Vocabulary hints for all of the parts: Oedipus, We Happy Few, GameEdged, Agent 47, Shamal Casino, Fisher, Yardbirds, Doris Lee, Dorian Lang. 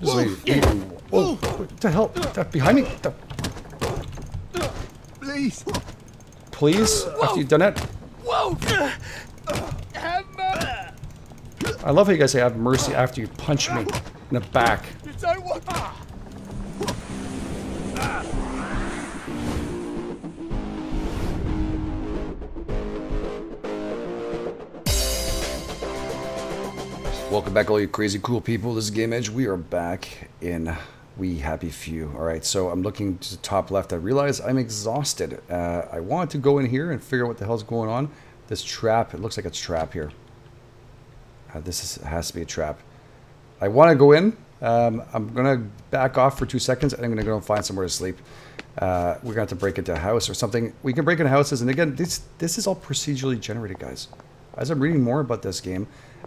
Just leave. Whoa! What the hell? That behind me? Please. Please? After you've done it? Whoa! Have mercy! I love how you guys say have mercy after you punch me in the back. Welcome back, all you crazy cool people. This is GameEdged. We are back in We Happy Few. All right, so I'm looking to the top left. I realize I'm exhausted. I wanted to go in here and figure out what the hell's going on. This trap, it looks like it's a trap here. Has to be a trap. I want to go in. I'm going to back off for 2 seconds, and I'm going to go and find somewhere to sleep. We're going to have to break into a house or something. We can break into houses, and again, this is all procedurally generated, guys. As I'm reading more about this game,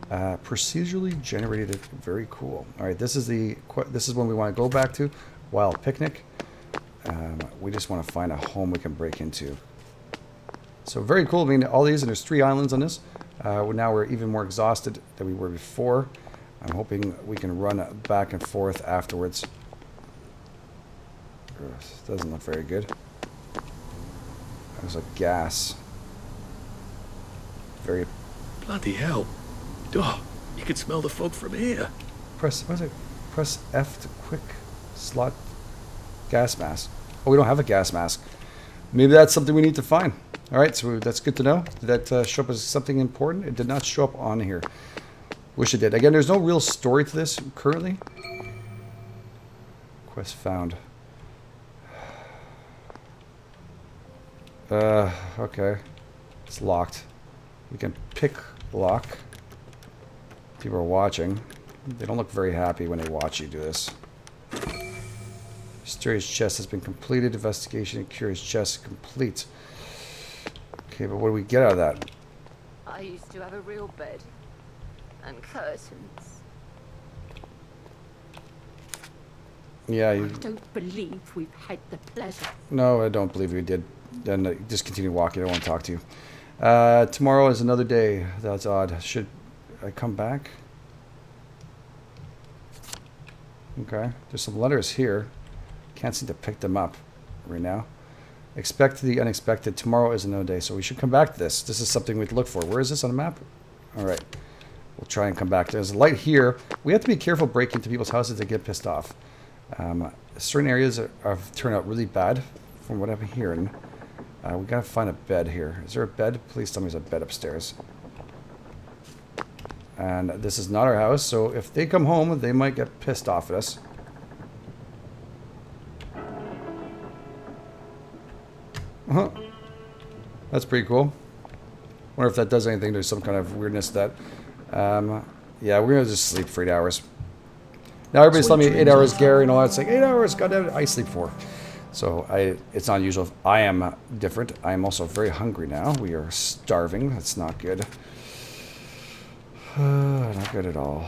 procedurally generated, very cool. All right, this is when we want to go back to Wild Picnic. We just want to find a home we can break into. So very cool. I mean, all these, and there's 3 islands on this. Now we're even more exhausted than we were before. I'm hoping we can run back and forth afterwards. Doesn't look very good. There's a gas. Very bloody hell. Oh, you can smell the fog from here. Press F to quick slot gas mask. Oh, we don't have a gas mask. Maybe that's something we need to find. All right, so that's good to know. Did that show up as something important? It did not show up on here. Wish it did. Again, there's no real story to this currently. Quest found. Okay. It's locked. We can pick lock. People are watching. They don't look very happy when they watch you do this. Mysterious chest has been completed. Investigation and curious chest complete. Okay, but what do we get out of that? I used to have a real bed and curtains. Yeah, you... I don't believe we've had the pleasure. No, I don't believe we did. Then just continue walking. I don't want to talk to you. Tomorrow is another day. That's odd. Should I come back? Okay. There's some letters here. Can't seem to pick them up right now. Expect the unexpected. Tomorrow is another day. So we should come back to this. This is something we'd look for. Where is this on the map? All right. We'll try and come back. There's a light here. We have to be careful breaking into people's houses to get pissed off. Certain areas have turned out really bad from what I'm hearing. We gotta find a bed here. Is there a bed? Please tell me there's a bed upstairs. And this is not our house, so if they come home, they might get pissed off at us. Uh-huh. That's pretty cool. Wonder if that does anything. There's some kind of weirdness that... yeah, we're gonna just sleep for 8 hours. Now everybody's telling me 8 hours, Gary, and all that. It's like, 8 hours, goddamn it, I sleep 4. So it's not unusual. I am different. I am also very hungry now. We are starving. That's not good. Not good at all.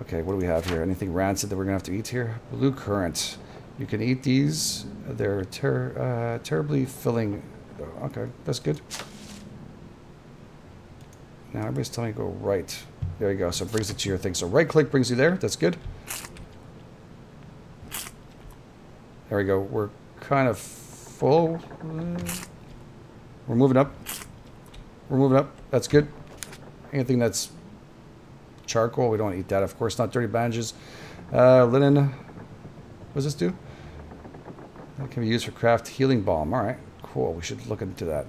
Okay, what do we have here? Anything rancid that we're going to have to eat here? Blue currant. You can eat these. They're terribly filling. Okay, that's good. Now everybody's telling me to go right. There you go. So it brings it to your thing. So right click brings you there. That's good. There we go. We're kind of full. We're moving up. We're moving up. That's good. Anything that's charcoal, we don't eat that. Of course not. Dirty bandages. Linen. What does this do? That can be used for craft healing balm. All right. Cool. We should look into that.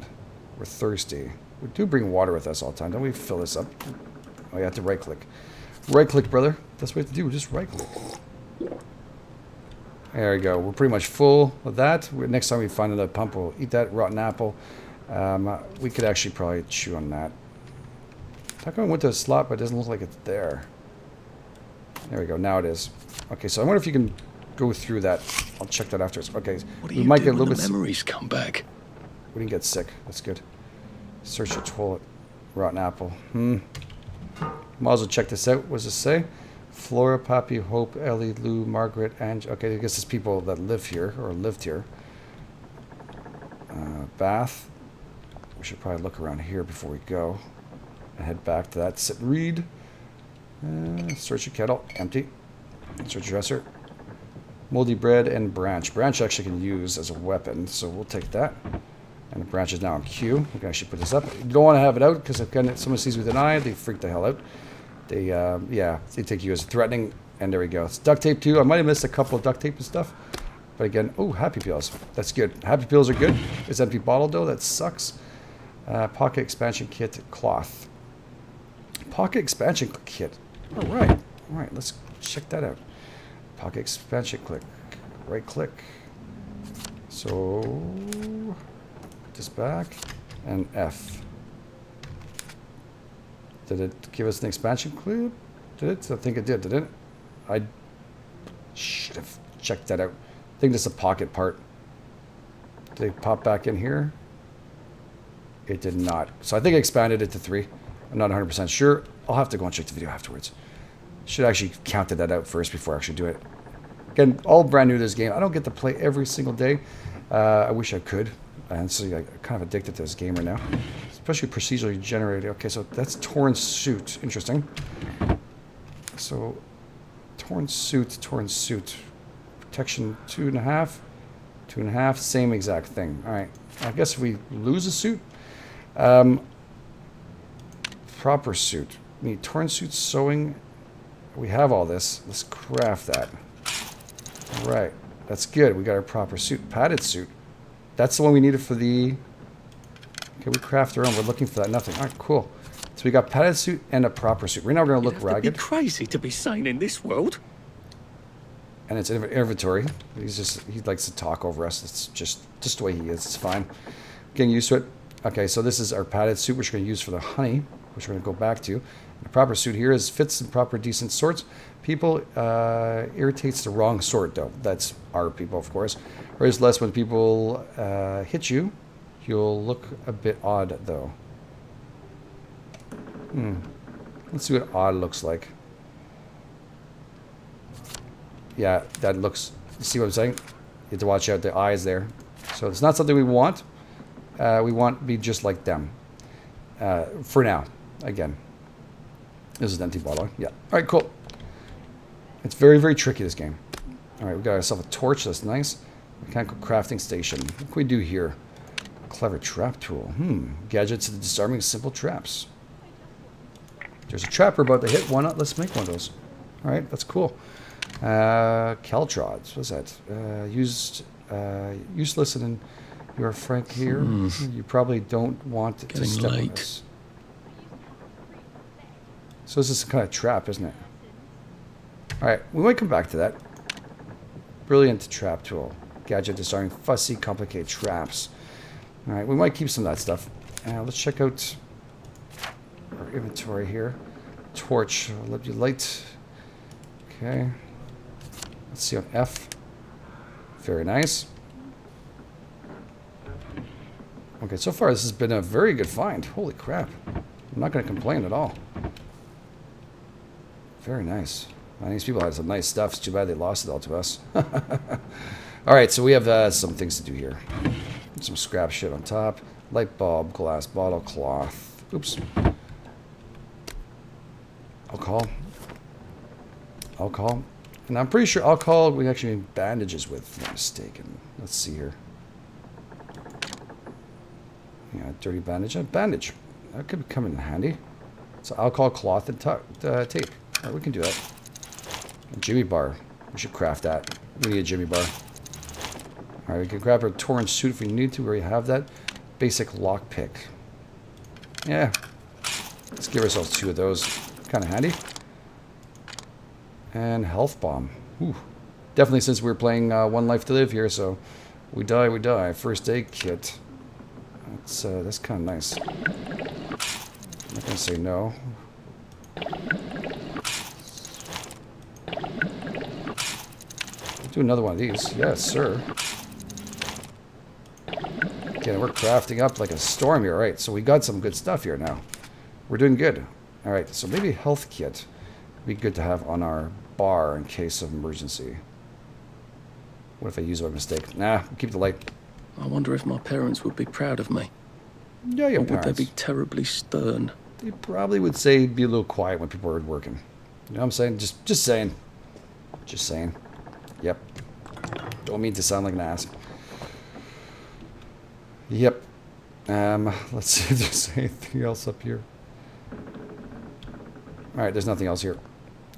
We're thirsty. We do bring water with us all the time. Don't we fill this up? Oh, you have to right click. Right click, brother. That's what you have to do. Just right click. There we go. We're pretty much full of that. Next time we find another pump, we'll eat that rotten apple. We could actually probably chew on that. How come I went to a slot, but it doesn't look like it's there? There we go. Now it is. Okay, so I wonder if you can go through that. I'll check that afterwards. Okay, we might get a little bit. Memories come back. We didn't get sick. That's good. Search the toilet. Rotten apple. Might as well check this out. What does it say? Flora, Poppy, Hope, Ellie, Lou, Margaret, Ange. Okay, I guess it's people that live here, or lived here. Bath. We should probably look around here before we go. And head back to that. Sit and read. Search your kettle. Empty. Sir Dresser. Moldy bread and branch. Branch actually can use as a weapon, so we'll take that. And the branch is now on Q. We can actually put this up. You don't want to have it out because if someone sees with an eye, they freak the hell out. They, yeah, they take you as threatening. And there we go. It's duct tape too. I might have missed a couple of duct tape and stuff. But again, oh, happy pills. That's good. Happy pills are good. It's empty bottle though. That sucks. Pocket expansion kit, cloth. Pocket expansion kit. All right. All right. Let's check that out. Pocket expansion click. Right click. So, put this back and F. Did it give us an expansion clip? Did it? I think it did, didn't it? I should have checked that out. I think this is a pocket part. Did it pop back in here? It did not. So I think I expanded it to 3. I'm not 100% sure. I'll have to go and check the video afterwards. Should have actually counted that out first before I actually do it. Again, all brand new to this game. I don't get to play every single day. I wish I could. Honestly, I'm kind of addicted to this game right now. Especially procedurally generated. Okay, so that's torn suit. Interesting. So, torn suit, protection 2.5, 2.5, same exact thing. All right, I guess if we lose a suit, proper suit. We need torn suit sewing. We have all this. Let's craft that. All right, that's good. We got our proper suit, padded suit. That's the one we needed for the. Okay, we craft our own. We're looking for that. Nothing. All right, cool. So we got padded suit and a proper suit. Right now we're gonna look ragged. It'd be crazy to be sane in this world. And it's inventory. He likes to talk over us. It's just the way he is. It's fine. Getting used to it. Okay, so this is our padded suit, which we're gonna use for the honey, which we're gonna go back to. The proper suit here is fits in proper decent sorts. People irritates the wrong sort though. That's our people, of course. Or is less when people hit you. You'll look a bit odd though. Let's see what odd looks like. Yeah, that looks... You see what I'm saying? You have to watch out the eyes there. So it's not something we want. We want to be just like them. For now. Again. This is an empty bottle. Yeah. Alright, cool. It's very, very tricky, this game. Alright, we got ourselves a torch. That's nice. Mechanical crafting station. What can we do here? Clever trap tool. Gadgets to disarming simple traps. There's a trapper about to hit. Why not? Let's make one of those. All right, that's cool. Caltrods. What's that? Useless and you're Frank here. You probably don't want to step on this. So this is kind of trap, isn't it? All right, we might come back to that. Brilliant trap tool. Gadget disarming fussy, complicated traps. All right, we might keep some of that stuff. Let's check out... our inventory here. Torch. Let you light. Okay. Let's see on F. Very nice. Okay, so far this has been a very good find. Holy crap. I'm not going to complain at all. Very nice. Well, these people had some nice stuff. It's too bad they lost it all to us. Alright, so we have some things to do here. Some scrap shit on top. Light bulb, glass bottle, cloth. Oops. Alcohol. Alcohol. And I'm pretty sure alcohol we actually need bandages with, if I'm not mistaken. Let's see here. Yeah, dirty bandage. A bandage. That could come in handy. So alcohol, cloth, and tape. All right, we can do that. A jimmy bar. We should craft that. We need a jimmy bar. All right, we can grab our torn suit if we need to. We already have that. Basic lockpick. Yeah. Let's give ourselves 2 of those. Kind of handy. And health bomb. Ooh. Definitely since we're playing One Life to Live here, so we die, we die. First aid kit. That's kind of nice. I'm not gonna say no. Let's do another one of these. Yes, sir. Okay, we're crafting up like a storm here, right? So we got some good stuff here now. We're doing good. All right, so maybe health kit would be good to have on our bar in case of emergency. What if I use it by mistake? Nah, keep the light. I wonder if my parents would be proud of me. Yeah, your parents. Or would they be terribly stern? They probably would say be a little quiet when people are working. You know what I'm saying? Just saying. Just saying. Yep. Don't mean to sound like an ass. Yep. Let's see if there's anything else up here. Alright, there's nothing else here.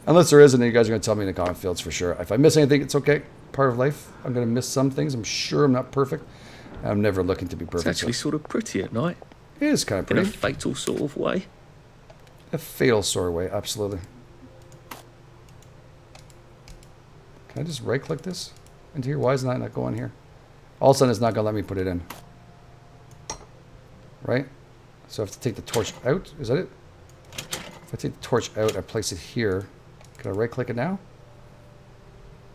Unless there is, and then you guys are going to tell me in the comment fields for sure. If I miss anything, it's okay. Part of life. I'm going to miss some things. I'm sure I'm not perfect. I'm never looking to be perfect. It's actually sort of pretty at night. It is kind of pretty. In a fatal sort of way. A fatal sort of way, absolutely. Can I just right-click this into here? Why is that not going here? All of a sudden, it's not going to let me put it in. Right? So I have to take the torch out. Is that it? If I take the torch out, I place it here. Can I right-click it now?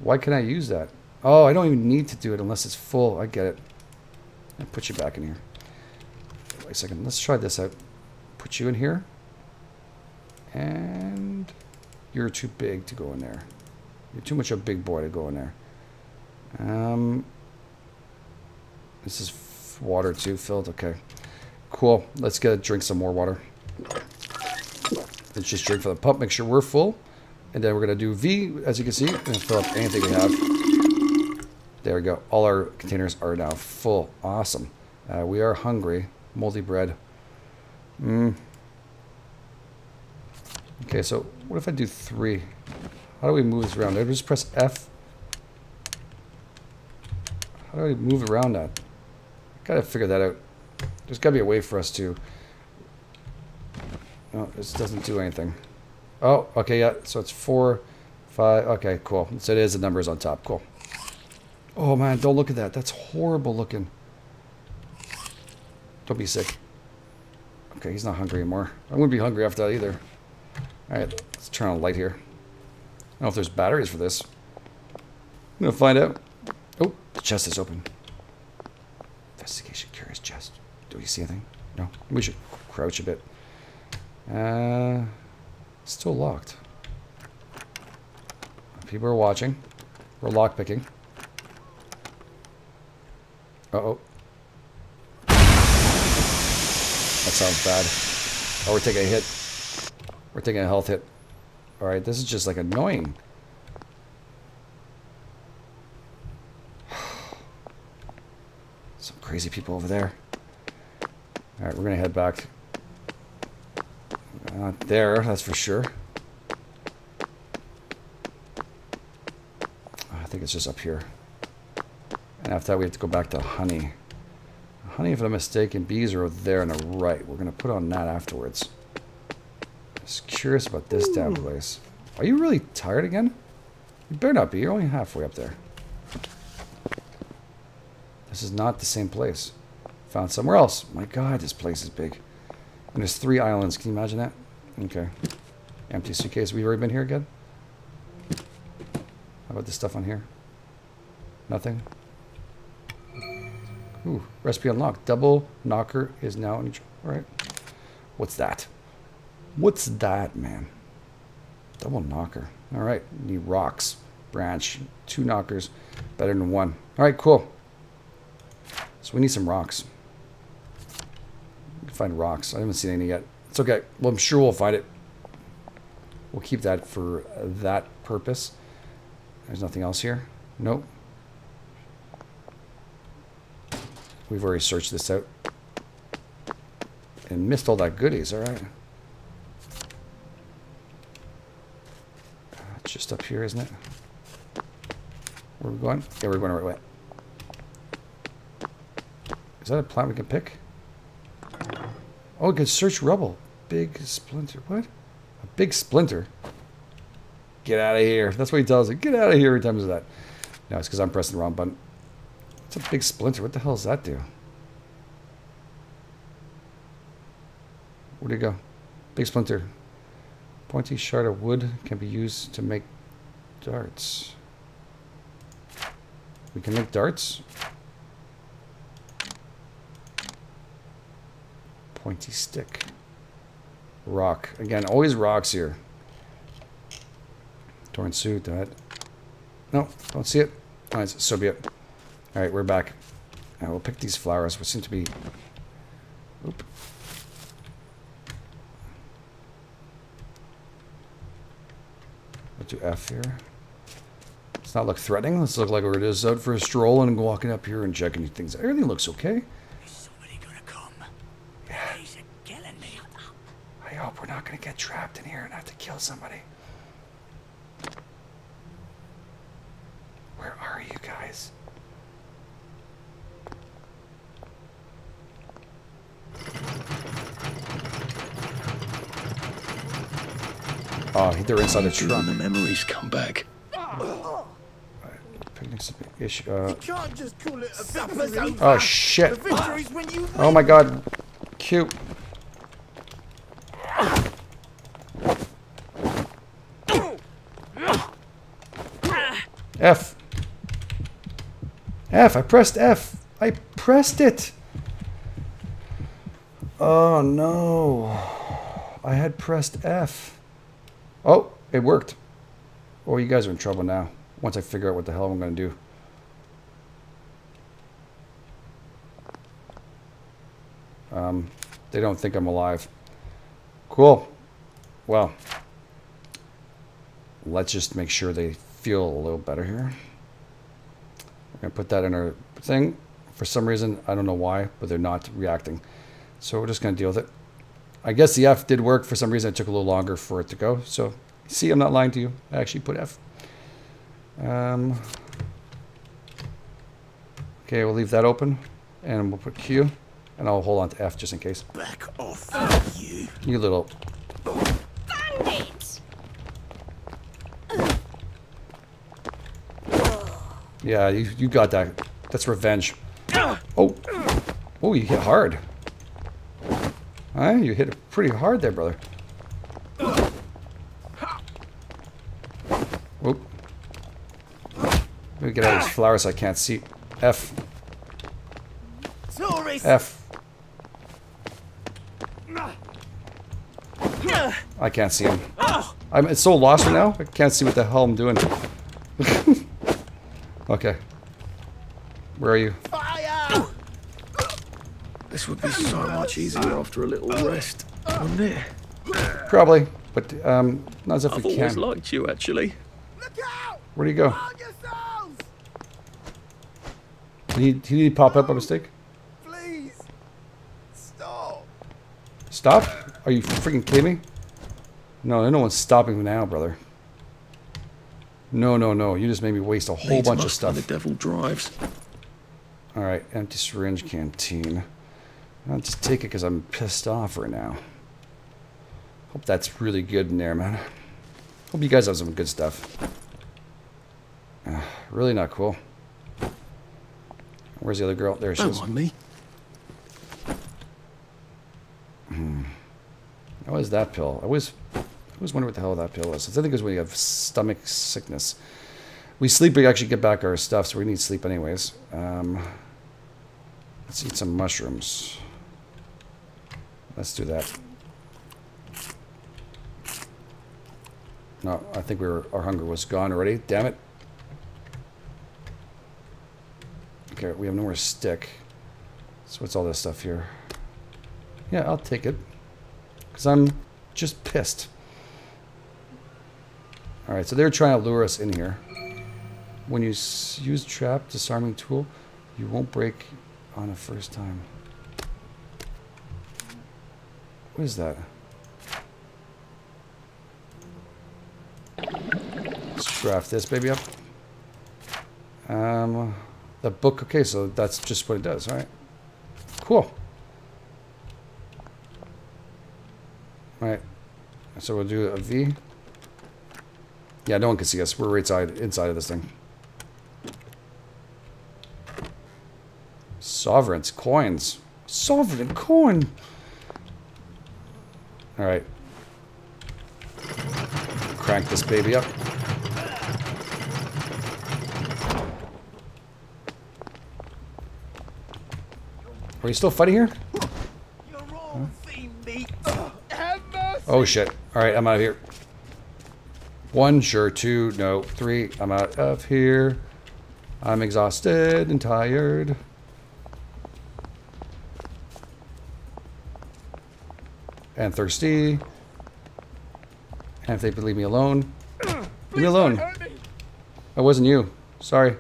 Why can I use that? Oh, I don't even need to do it unless it's full. I get it. I'll put you back in here. Wait a second. Let's try this out. Put you in here. And you're too big to go in there. You're too much of a big boy to go in there. This is water too filled. Okay, cool. Let's go drink some more water. Let's just drink for the pump. Make sure we're full, and then we're gonna do V as you can see and fill up anything we have. There we go. All our containers are now full. Awesome. We are hungry. Moldy bread. Okay, so what if I do 3? How do we move this around? I just press F. How do I move around that? Gotta figure that out. There's gotta be a way for us to... No, this doesn't do anything. Oh, okay, yeah. So it's 4, 5. Okay, cool. So it is the numbers on top. Cool. Oh man, don't look at that. That's horrible looking. Don't be sick. Okay, he's not hungry anymore. I wouldn't be hungry after that either. All right, let's turn on a light here. I don't know if there's batteries for this. I'm gonna find out. Oh, the chest is open. Investigation, curious chest. Do we see anything? No. We should crouch a bit. Still locked. People are watching. We're lockpicking. Uh-oh. That sounds bad. Oh, we're taking a hit. We're taking a health hit. All right, this is just like annoying. Some crazy people over there. All right, we're gonna head back. Not there, that's for sure. I think it's just up here. And after that, we have to go back to honey. Honey, if I'm mistaken, bees are over there on the right. We're gonna put on that afterwards. Just curious about this damn place. Are you really tired again? You better not be. You're only halfway up there. This is not the same place. Found somewhere else. My God, this place is big. And there's 3 islands. Can you imagine that? Okay. Empty suitcase. We've already been here again. How about this stuff on here? Nothing. Ooh, recipe unlocked. Double knocker is now in. All right. What's that? What's that, man? Double knocker. All right. Need rocks. Branch. 2 knockers. Better than 1. All right, cool. So we need some rocks. We can find rocks. I haven't seen any yet. It's okay. Well, I'm sure we'll find it. We'll keep that for that purpose. There's nothing else here. Nope. We've already searched this out. And missed all that goodies. All right. Just up here, isn't it? Where are we going? Yeah, we're going the right way. Is that a plant we can pick? Oh, we can search rubble. Big splinter. What? A big splinter? Get out of here. That's what he tells it. Get out of here every time he does that. No, it's because I'm pressing the wrong button. It's a big splinter. What the hell does that do? Where'd it go? Big splinter. Pointy shard of wood can be used to make darts. We can make darts? Pointy stick. Rock. Again, always rocks here. Torn suit, that. No, don't see it. Alright, so be it. Alright, we're back. Now we'll pick these flowers, which seem to be... Oop. Do F here. not look threatening. Let's look like we're just out for a stroll and walking up here and checking things out. Everything looks okay. There's somebody gonna come. Yeah. He's killing me. I hope we're not gonna get trapped in here and have to kill somebody. Where are you guys? Oh, they're inside the truck. The memories come back. Oh shit! Oh my god! Cute. F. F. I pressed F. I pressed it. Oh no! I had pressed F. Oh, it worked. Oh, you guys are in trouble now. Once I figure out what the hell I'm going to do. They don't think I'm alive. Cool. Well, let's just make sure they feel a little better here. We're going to put that in our thing. For some reason, I don't know why, but they're not reacting. So we're just going to deal with it. I guess the F did work. For some reason, it took a little longer for it to go. So, see, I'm not lying to you. I actually put F. Okay, we'll leave that open. And we'll put Q. And I'll hold on to F just in case. Back off, you. You little... bandits! Yeah, you got that. That's revenge. Oh. Oh, you hit hard. You hit it pretty hard there, brother. Oop. Let me get out of these flowers so I can't see. F. F. I can't see him. It's so lost right now, I can't see what the hell I'm doing. Okay. Where are you? This would be so much easier after a little rest, wouldn't it? Probably, but not as if we can. I've always liked you, actually. Look out! Where do you go? Did he pop up by mistake? Please stop! Stop? Are you freaking kidding me? No, no one's stopping now, brother. No, no, no! You just made me waste a whole bunch of stuff. The devil drives. All right, empty syringe canteen. I'll just take it because I'm pissed off right now. Hope that's really good in there, man. Hope you guys have some good stuff. Really not cool. Where's the other girl? There she is. Don't mind me. That was that pill. I always wonder what the hell that pill was. I think it was when you have stomach sickness. We sleep, we actually get back our stuff, so we need sleep anyways. Let's eat some mushrooms. Let's do that. No, I think our hunger was gone already. Damn it. Okay, we have no more stick. So what's all this stuff here? Yeah, I'll take it. Because I'm just pissed. Alright, so they're trying to lure us in here. When you use trap disarming tool, you won't break... on a first time. What is that? Let's draft this baby up. The book. Okay, so that's just what it does. All right. Cool. All right. So we'll do a V. Yeah, no one can see us. We're right side inside of this thing. Sovereigns, coins. Sovereign coin. All right. Crank this baby up. Are you still fighting here? Huh? Oh shit. All right, I'm out of here. One, sure. Two, no. Three, I'm out of here. I'm exhausted and tired. And thirsty. And if they leave me alone. Leave me alone. That wasn't you. Sorry. It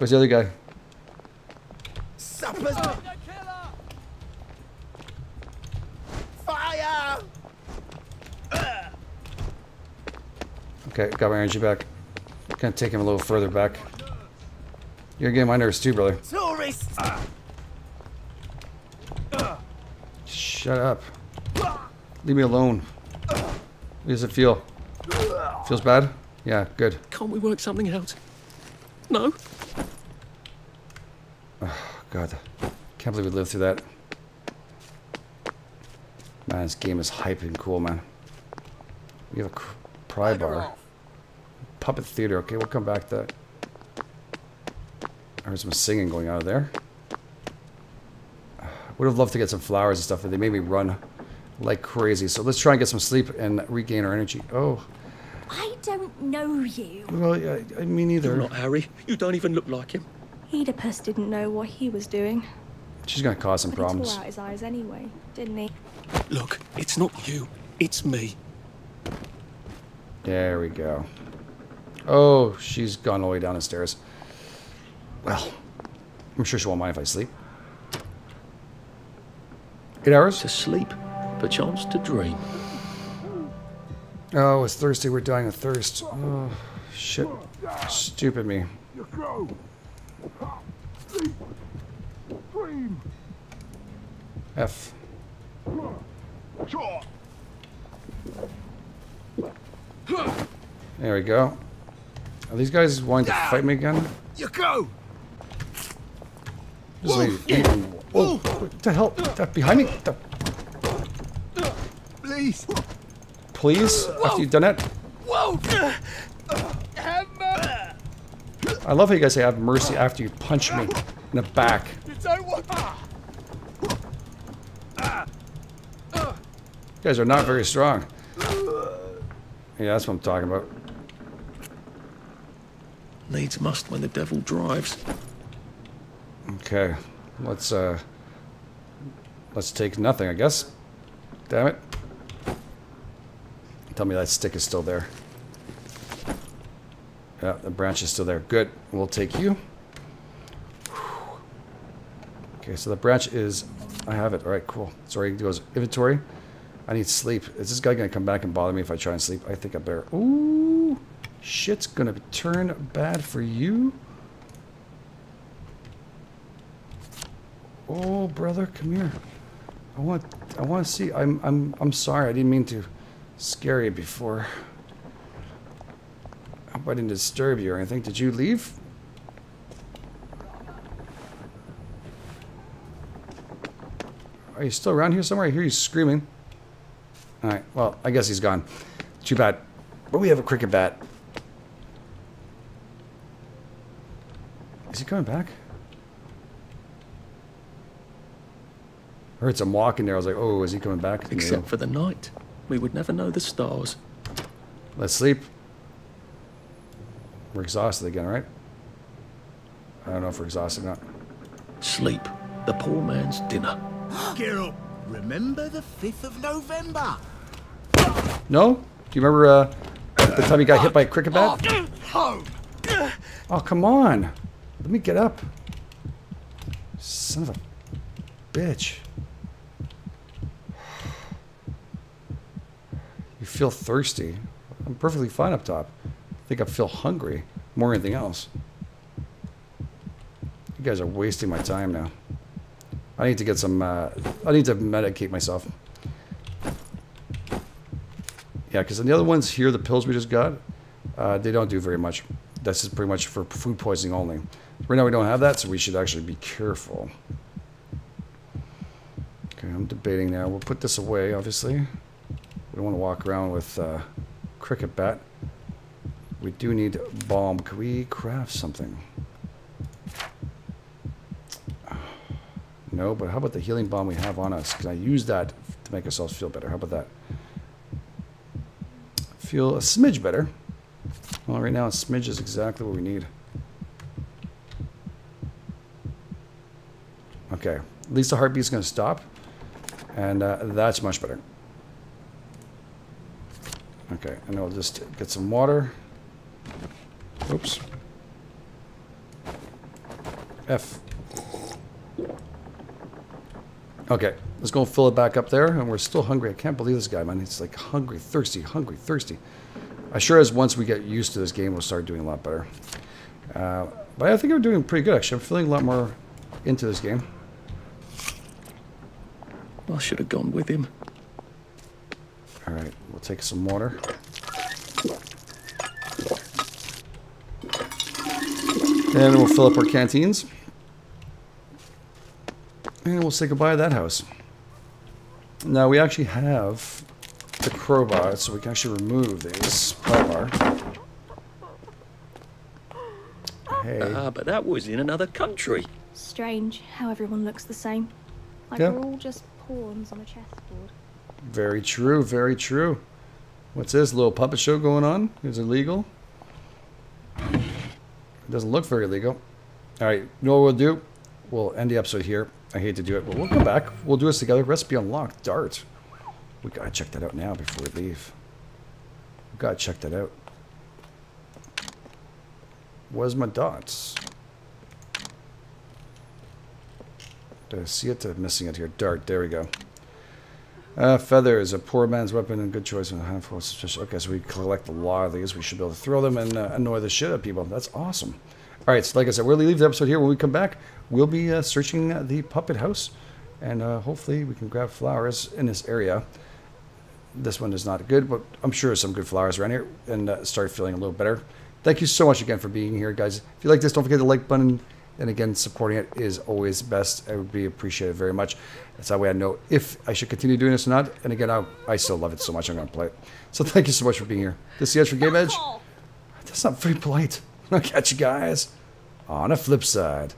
was the other guy. Fire! Okay, got my energy back. Gonna take him a little further back. You're getting my nerves too, brother. Tourists! Shut up. Leave me alone. How does it feel? Feels bad? Yeah, good. Can't we work something out? No? Oh, God. Can't believe we lived through that. Man, this game is hype and cool, man. We have a pry bar. Puppet theater. Okay, we'll come back to that. I heard some singing going on there. Would have loved to get some flowers and stuff, but they made me run like crazy. So let's try and get some sleep and regain our energy. Oh. I don't know you. Well, I mean, neither. You're not Harry. You don't even look like him. Oedipus didn't know what he was doing. She's going to cause some problems. He tore out his eyes anyway, didn't he? Look, it's not you. It's me. There we go. Oh, she's gone all the way down the stairs. Well, I'm sure she won't mind if I sleep. 8 hours? To sleep, perchance to dream. Oh, it's Thursday. We're dying of thirst. Oh, shit. Stupid me. F. There we go. Are these guys wanting to fight me again? You go. Oh, what the hell? That behind me? Please. Please? After you've done it? Whoa. I love how you guys say have mercy after you punch me in the back. You guys are not very strong. Yeah, that's what I'm talking about. Needs must when the devil drives. Okay, let's take nothing, I guess. Damn it! Tell me that stick is still there. Yeah, the branch is still there. Good, we'll take you. Okay, so the branch is. I have it. All right, cool. Sorry, it goes inventory. I need sleep. Is this guy gonna come back and bother me if I try and sleep? I think I better. Ooh, shit's gonna turn bad for you. Oh, brother, come here. I want to see. I'm sorry. I didn't mean to scare you before. I hope I didn't disturb you or anything. Did you leave? Are you still around here somewhere? I hear you screaming. All right. Well, I guess he's gone. Too bad. But we have a cricket bat. Is he coming back? I heard some walking there. I was like, oh, is he coming back? Except for the night. We would never know the stars. Let's sleep. We're exhausted again, right? I don't know if we're exhausted or not. Sleep. The poor man's dinner. Get up. Remember the 5th of November? No? Do you remember the time you got hit by a cricket bat? Oh, come on. Let me get up. Son of a bitch. You feel thirsty. I'm perfectly fine up top. I think I feel hungry more than anything else. You guys are wasting my time now. I need to get some, I need to medicate myself. Yeah, because the other ones here, the pills we just got, they don't do very much. That's just pretty much for food poisoning only. Right now we don't have that, so we should actually be careful. Okay, I'm debating now. We'll put this away, obviously. We don't want to walk around with cricket bat. We do need balm. Can we craft something? No, but how about the healing balm we have on us? Can I use that to make ourselves feel better? How about that? Feel a smidge better. Well, right now a smidge is exactly what we need. Okay, at least the heartbeat's going to stop, and that's much better. Okay, and I'll just get some water. Oops. F. Okay, let's go and fill it back up there. And we're still hungry. I can't believe this guy, man. He's like hungry, thirsty, hungry, thirsty. I sure as once we get used to this game, we'll start doing a lot better. But I think I'm doing pretty good, actually. I'm feeling a lot more into this game. I should have gone with him. All right, we'll take some water. And we'll fill up our canteens. And we'll say goodbye to that house. Now we actually have the crowbar, so we can actually remove this crowbar. Hey. But that was in another country. Strange how everyone looks the same. Like we're all just pawns on a chessboard. Very true, very true. What's this, little puppet show going on? Is it legal? It doesn't look very legal. All right, you know what we'll do? We'll end the episode here. I hate to do it, but we'll come back. We'll do this together. Recipe unlocked, dart. We gotta check that out now before we leave. We gotta check that out. Where's my dots? Did I see it? I'm missing it here. Dart, there we go. Feather is a poor man's weapon and good choice. Okay, so we collect a lot of these. We should be able to throw them and annoy the shit out of people. That's awesome. All right, so like I said, we'll leave the episode here. When we come back, we'll be searching the puppet house. And hopefully we can grab flowers in this area. This one is not good, but I'm sure there's some good flowers around here. And start feeling a little better. Thank you so much again for being here, guys. If you like this, don't forget the like button. And again, supporting it is always best. It would be appreciated very much. That's how I know if I should continue doing this or not. And again, I still love it so much. I'm going to play it. So thank you so much for being here. This is from GameEdged. That's not very polite. I'll catch you guys on the flip side.